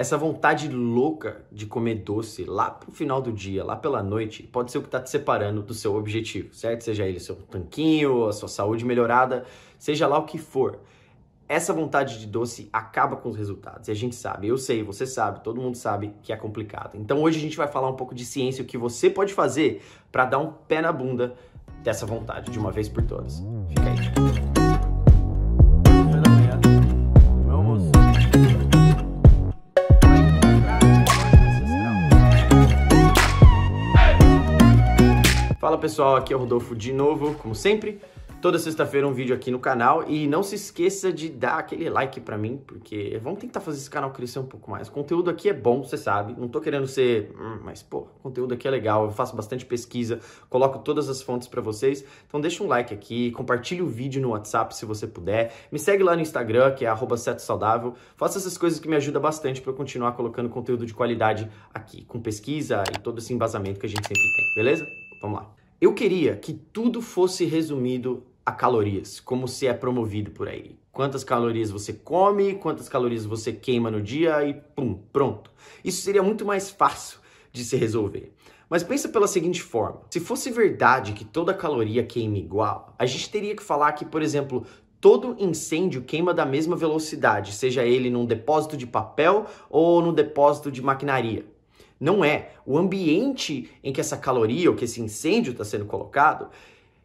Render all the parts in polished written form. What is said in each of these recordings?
Essa vontade louca de comer doce lá pro final do dia, lá pela noite, pode ser o que tá te separando do seu objetivo, certo? Seja ele seu tanquinho, a sua saúde melhorada, seja lá o que for. Essa vontade de doce acaba com os resultados. E a gente sabe, eu sei, você sabe, todo mundo sabe que é complicado. Então hoje a gente vai falar um pouco de ciência, o que você pode fazer para dar um pé na bunda dessa vontade de uma vez por todas. Fica aí. Fala pessoal, aqui é o Rodolfo de novo, como sempre, toda sexta-feira um vídeo aqui no canal e não se esqueça de dar aquele like pra mim, porque vamos tentar fazer esse canal crescer um pouco mais. O conteúdo aqui é bom, você sabe, não tô querendo ser, mas pô, o conteúdo aqui é legal, eu faço bastante pesquisa, coloco todas as fontes pra vocês, então deixa um like aqui, compartilha o vídeo no WhatsApp se você puder, me segue lá no Instagram, que é @cetosaudável, faça essas coisas que me ajudam bastante pra eu continuar colocando conteúdo de qualidade aqui, com pesquisa e todo esse embasamento que a gente sempre tem, beleza? Vamos lá. Eu queria que tudo fosse resumido a calorias, como se é promovido por aí. Quantas calorias você come, quantas calorias você queima no dia e pum, pronto. Isso seria muito mais fácil de se resolver. Mas pensa pela seguinte forma, se fosse verdade que toda caloria queima igual, a gente teria que falar que, por exemplo, todo incêndio queima da mesma velocidade, seja ele num depósito de papel ou num depósito de maquinaria. Não é. O ambiente em que essa caloria ou que esse incêndio está sendo colocado,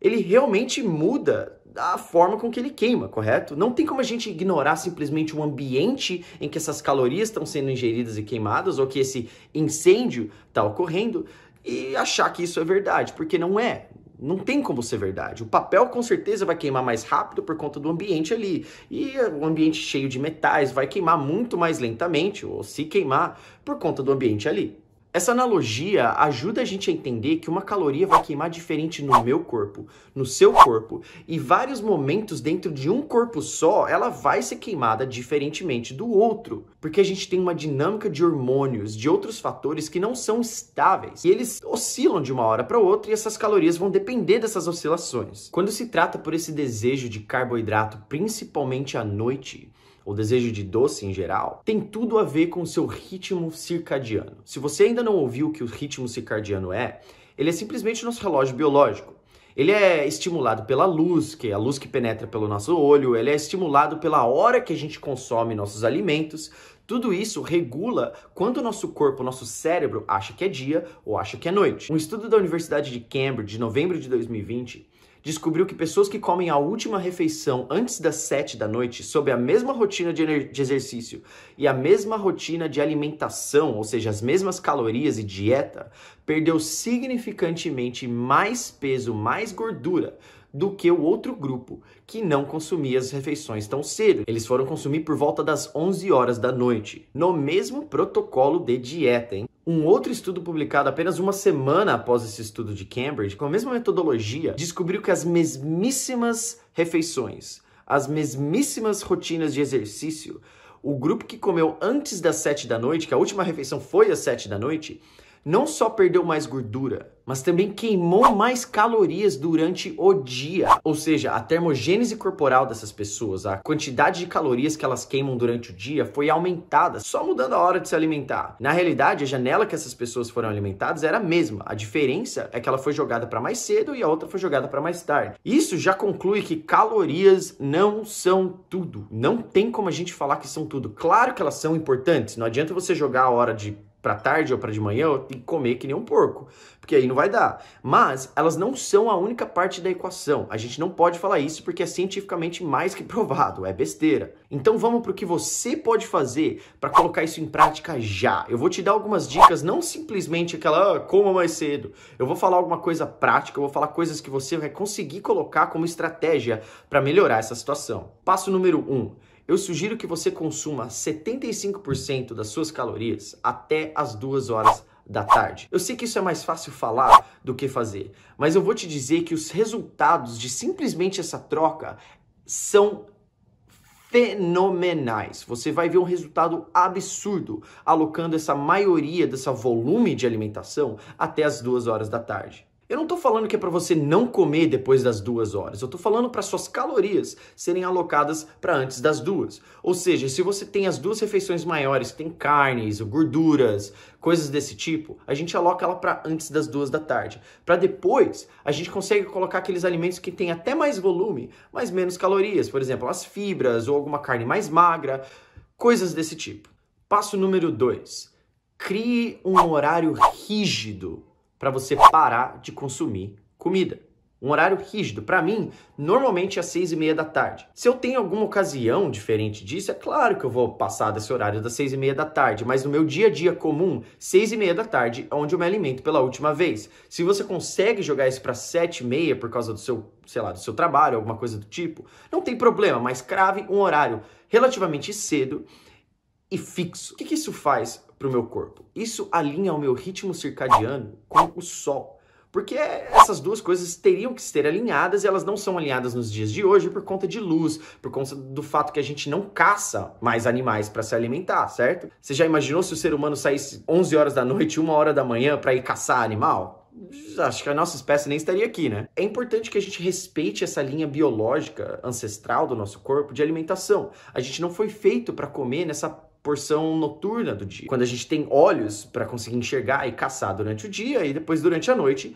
ele realmente muda a forma com que ele queima, correto? Não tem como a gente ignorar simplesmente o ambiente em que essas calorias estão sendo ingeridas e queimadas ou que esse incêndio está ocorrendo e achar que isso é verdade, porque não é. Não tem como ser verdade. O papel com certeza vai queimar mais rápido por conta do ambiente ali. E o ambiente cheio de metais vai queimar muito mais lentamente, ou se queimar, por conta do ambiente ali. Essa analogia ajuda a gente a entender que uma caloria vai queimar diferente no meu corpo, no seu corpo, e vários momentos dentro de um corpo só, ela vai ser queimada diferentemente do outro, porque a gente tem uma dinâmica de hormônios, de outros fatores que não são estáveis, e eles oscilam de uma hora para outra, e essas calorias vão depender dessas oscilações. Quando se trata por esse desejo de carboidrato, principalmente à noite, o desejo de doce em geral, tem tudo a ver com o seu ritmo circadiano. Se você ainda não ouviu o que o ritmo circadiano é, ele é simplesmente o nosso relógio biológico. Ele é estimulado pela luz, que é a luz que penetra pelo nosso olho, ele é estimulado pela hora que a gente consome nossos alimentos. Tudo isso regula quando o nosso corpo, o nosso cérebro, acha que é dia ou acha que é noite. Um estudo da Universidade de Cambridge, de novembro de 2020, descobriu que pessoas que comem a última refeição antes das 7 da noite, sob a mesma rotina de exercício e a mesma rotina de alimentação, ou seja, as mesmas calorias e dieta, perdeu significantemente mais peso, mais gordura, do que o outro grupo, que não consumia as refeições tão cedo. Eles foram consumir por volta das 11 horas da noite, no mesmo protocolo de dieta, hein? Um outro estudo publicado apenas uma semana após esse estudo de Cambridge, com a mesma metodologia, descobriu que as mesmíssimas refeições, as mesmíssimas rotinas de exercício, o grupo que comeu antes das 7 da noite, que a última refeição foi às 7 da noite, não só perdeu mais gordura, mas também queimou mais calorias durante o dia. Ou seja, a termogênese corporal dessas pessoas, a quantidade de calorias que elas queimam durante o dia foi aumentada, só mudando a hora de se alimentar. Na realidade, a janela que essas pessoas foram alimentadas era a mesma. A diferença é que ela foi jogada para mais cedo e a outra foi jogada para mais tarde. Isso já conclui que calorias não são tudo. Não tem como a gente falar que são tudo. Claro que elas são importantes. Não adianta você jogar a hora de pra tarde ou pra de manhã, eu tenho que comer que nem um porco, porque aí não vai dar. Mas elas não são a única parte da equação. A gente não pode falar isso porque é cientificamente mais que provado, é besteira. Então vamos pro que você pode fazer para colocar isso em prática já. Eu vou te dar algumas dicas, não simplesmente aquela, coma mais cedo. Eu vou falar alguma coisa prática, eu vou falar coisas que você vai conseguir colocar como estratégia para melhorar essa situação. Passo número 1. Eu sugiro que você consuma 75% das suas calorias até as 2 horas da tarde. Eu sei que isso é mais fácil falar do que fazer, mas eu vou te dizer que os resultados de simplesmente essa troca são fenomenais. Você vai ver um resultado absurdo alocando essa maioria desse volume de alimentação até as 2 horas da tarde. Eu não estou falando que é para você não comer depois das 2 horas. Eu estou falando para suas calorias serem alocadas para antes das 2. Ou seja, se você tem as 2 refeições maiores, tem carnes, gorduras, coisas desse tipo, a gente aloca ela para antes das 2 da tarde. Para depois, a gente consegue colocar aqueles alimentos que tem até mais volume, mas menos calorias. Por exemplo, as fibras ou alguma carne mais magra, coisas desse tipo. Passo número 2. Crie um horário rígido para você parar de consumir comida. Um horário rígido. Para mim, normalmente é às 6:30 da tarde. Se eu tenho alguma ocasião diferente disso, é claro que eu vou passar desse horário das 6:30 da tarde, mas no meu dia a dia comum, 6:30 da tarde é onde eu me alimento pela última vez. Se você consegue jogar isso para 7:30 por causa do seu, sei lá, do seu trabalho, alguma coisa do tipo, não tem problema, mas crave um horário relativamente cedo e fixo. O que isso faz para o meu corpo? Isso alinha o meu ritmo circadiano com o sol. Porque essas 2 coisas teriam que ser alinhadas e elas não são alinhadas nos dias de hoje por conta de luz, por conta do fato que a gente não caça mais animais para se alimentar, certo? Você já imaginou se o ser humano saísse 11 horas da noite, 1 hora da manhã para ir caçar animal? Acho que a nossa espécie nem estaria aqui, né? É importante que a gente respeite essa linha biológica ancestral do nosso corpo de alimentação. A gente não foi feito para comer nessa porção noturna do dia. Quando a gente tem olhos para conseguir enxergar e caçar durante o dia e depois durante a noite,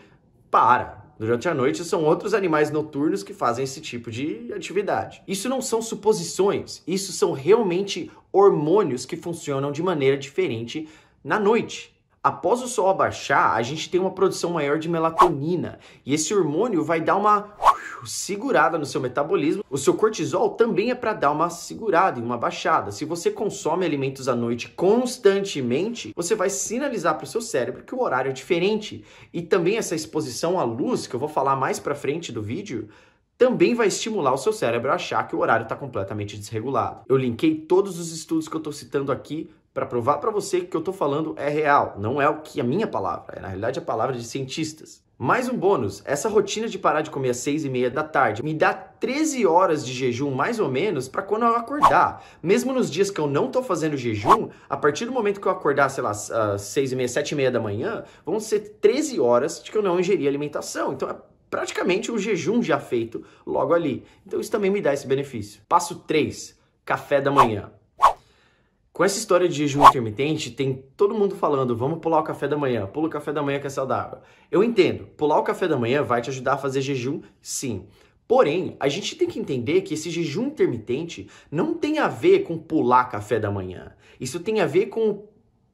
para. Durante a noite são outros animais noturnos que fazem esse tipo de atividade. Isso não são suposições, isso são realmente hormônios que funcionam de maneira diferente na noite. Após o sol abaixar, a gente tem uma produção maior de melatonina e esse hormônio vai dar uma segurada no seu metabolismo. O seu cortisol também é para dar uma segurada e uma baixada. Se você consome alimentos à noite constantemente, você vai sinalizar para o seu cérebro que o horário é diferente. E também essa exposição à luz, que eu vou falar mais para frente do vídeo, também vai estimular o seu cérebro a achar que o horário está completamente desregulado. Eu linkei todos os estudos que eu estou citando aqui para provar para você que o que eu estou falando é real, não é o que a minha palavra, é na realidade a palavra de cientistas. Mais um bônus, essa rotina de parar de comer às 6:30 da tarde me dá 13 horas de jejum, mais ou menos, para quando eu acordar. Mesmo nos dias que eu não estou fazendo jejum, a partir do momento que eu acordar, sei lá, às 6:30, 7:30 da manhã, vão ser 13 horas de que eu não ingeri alimentação. Então é praticamente um jejum já feito logo ali. Então isso também me dá esse benefício. Passo 3, café da manhã. Com essa história de jejum intermitente, tem todo mundo falando, vamos pular o café da manhã, pula o café da manhã que é saudável. Eu entendo, pular o café da manhã vai te ajudar a fazer jejum, sim. Porém, a gente tem que entender que esse jejum intermitente não tem a ver com pular café da manhã. Isso tem a ver com o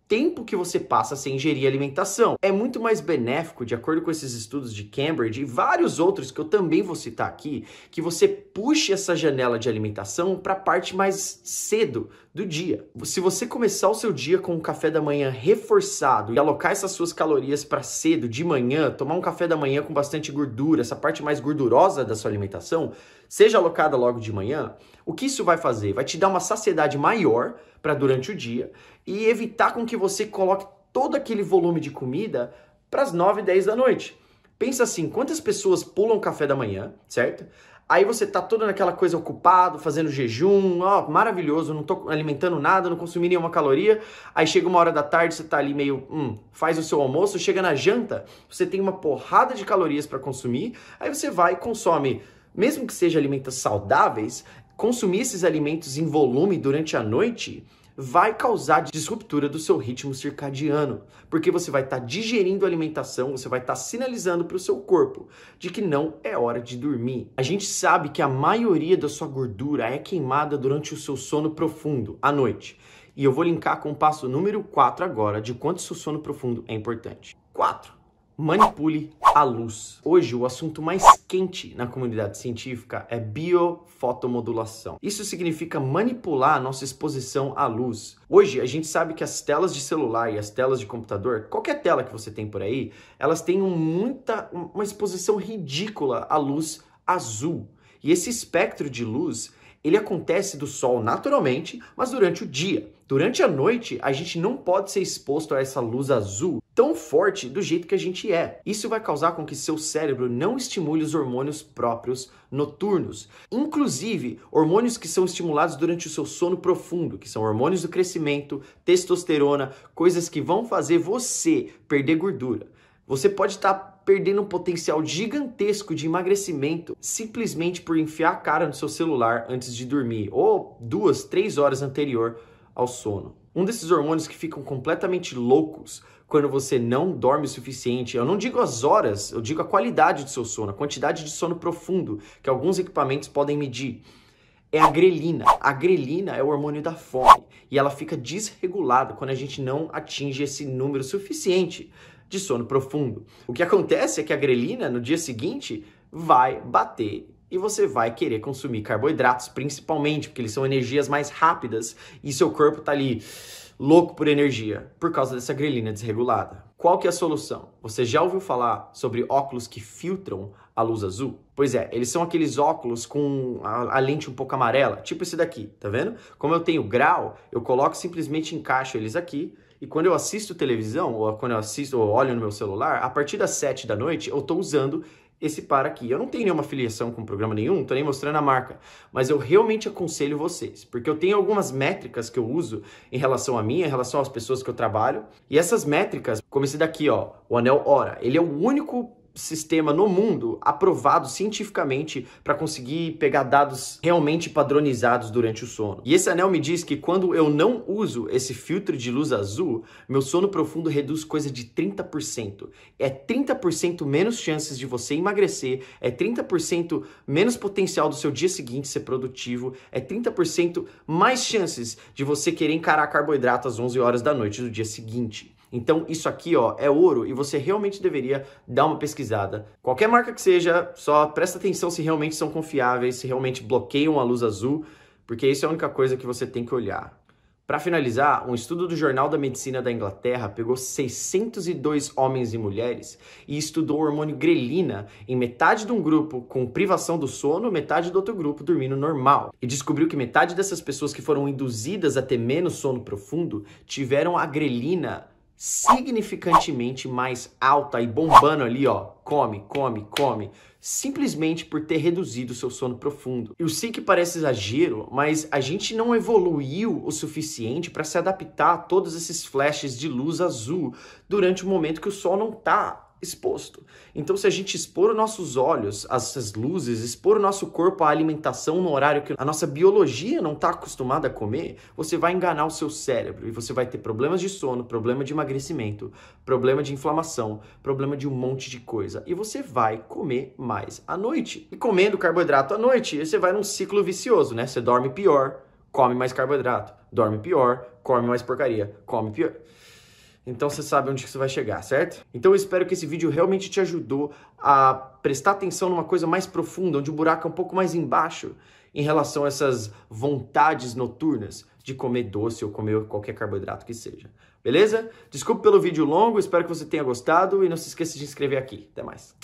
tempo que você passa sem ingerir alimentação. É muito mais benéfico, de acordo com esses estudos de Cambridge e vários outros que eu também vou citar aqui, que você puxe essa janela de alimentação para a parte mais cedo do dia. Se você começar o seu dia com um café da manhã reforçado e alocar essas suas calorias para cedo, de manhã, tomar um café da manhã com bastante gordura, essa parte mais gordurosa da sua alimentação, seja alocada logo de manhã, o que isso vai fazer? Vai te dar uma saciedade maior para durante o dia e evitar com que você coloque todo aquele volume de comida para as 9, 10 da noite. Pensa assim, quantas pessoas pulam café da manhã, certo? Aí você tá toda naquela coisa ocupado, fazendo jejum, ó, maravilhoso, não tô alimentando nada, não consumi nenhuma caloria. Aí chega 1 hora da tarde, você tá ali meio, faz o seu almoço, chega na janta, você tem uma porrada de calorias para consumir, aí você vai e consome, mesmo que seja alimentos saudáveis, consumir esses alimentos em volume durante a noite vai causar disruptura do seu ritmo circadiano, porque você vai estar digerindo a alimentação, você vai estar sinalizando para o seu corpo de que não é hora de dormir. A gente sabe que a maioria da sua gordura é queimada durante o seu sono profundo, à noite. E eu vou linkar com o passo número 4 agora, de quanto seu sono profundo é importante. 4. Manipule a luz. Hoje, o assunto mais quente na comunidade científica é biofotomodulação. Isso significa manipular a nossa exposição à luz. Hoje, a gente sabe que as telas de celular e as telas de computador, qualquer tela que você tem por aí, elas têm uma exposição ridícula à luz azul. E esse espectro de luz, ele acontece do sol naturalmente, mas durante o dia. Durante a noite, a gente não pode ser exposto a essa luz azul tão forte do jeito que a gente é. Isso vai causar com que seu cérebro não estimule os hormônios próprios noturnos. Inclusive, hormônios que são estimulados durante o seu sono profundo, que são hormônios do crescimento, testosterona, coisas que vão fazer você perder gordura. Você pode estar perdendo um potencial gigantesco de emagrecimento simplesmente por enfiar a cara no seu celular antes de dormir ou 2, 3 horas anterior ao sono. Um desses hormônios que ficam completamente loucos quando você não dorme o suficiente, eu não digo as horas, eu digo a qualidade do seu sono, a quantidade de sono profundo que alguns equipamentos podem medir, é a grelina. A grelina é o hormônio da fome e ela fica desregulada quando a gente não atinge esse número suficiente de sono profundo. O que acontece é que a grelina, no dia seguinte, vai bater e você vai querer consumir carboidratos, principalmente, porque eles são energias mais rápidas e seu corpo tá ali louco por energia, por causa dessa grelina desregulada. Qual que é a solução? Você já ouviu falar sobre óculos que filtram a luz azul? Pois é, eles são aqueles óculos com a lente um pouco amarela, tipo esse daqui, tá vendo? Como eu tenho grau, eu coloco simplesmente encaixo eles aqui. E quando eu assisto televisão, ou quando eu assisto ou olho no meu celular, a partir das 7 da noite eu tô usando esse par aqui. Eu não tenho nenhuma filiação com programa nenhum, tô nem mostrando a marca, mas eu realmente aconselho vocês, porque eu tenho algumas métricas que eu uso em relação a mim, em relação às pessoas que eu trabalho, e essas métricas, como esse daqui, ó, o anel Ora, ele é o único sistema no mundo aprovado cientificamente para conseguir pegar dados realmente padronizados durante o sono. E esse anel me diz que quando eu não uso esse filtro de luz azul, meu sono profundo reduz coisa de 30%. É 30% menos chances de você emagrecer, é 30% menos potencial do seu dia seguinte ser produtivo, é 30% mais chances de você querer encarar carboidrato às 11 horas da noite do dia seguinte. Então isso aqui, ó, é ouro e você realmente deveria dar uma pesquisada. Qualquer marca que seja, só presta atenção se realmente são confiáveis, se realmente bloqueiam a luz azul, porque isso é a única coisa que você tem que olhar. Para finalizar, um estudo do Jornal da Medicina da Inglaterra pegou 602 homens e mulheres e estudou o hormônio grelina em metade de um grupo com privação do sono, metade do outro grupo dormindo normal. E descobriu que metade dessas pessoas que foram induzidas a ter menos sono profundo tiveram a grelina significantemente mais alta e bombando ali, ó, come, come, come, simplesmente por ter reduzido o seu sono profundo. Eu sei que parece exagero, mas a gente não evoluiu o suficiente para se adaptar a todos esses flashes de luz azul durante o momento que o sol não está exposto. Então, se a gente expor os nossos olhos a essas luzes, expor o nosso corpo à alimentação no horário que a nossa biologia não está acostumada a comer, você vai enganar o seu cérebro e você vai ter problemas de sono, problema de emagrecimento, problema de inflamação, problema de um monte de coisa. E você vai comer mais à noite. E comendo carboidrato à noite, você vai num ciclo vicioso, né? Você dorme pior, come mais carboidrato, dorme pior, come mais porcaria, come pior. Então você sabe onde que você vai chegar, certo? Então eu espero que esse vídeo realmente te ajudou a prestar atenção numa coisa mais profunda, onde o buraco é um pouco mais embaixo, em relação a essas vontades noturnas de comer doce ou comer qualquer carboidrato que seja. Beleza? Desculpa pelo vídeo longo, espero que você tenha gostado e não se esqueça de se inscrever aqui. Até mais!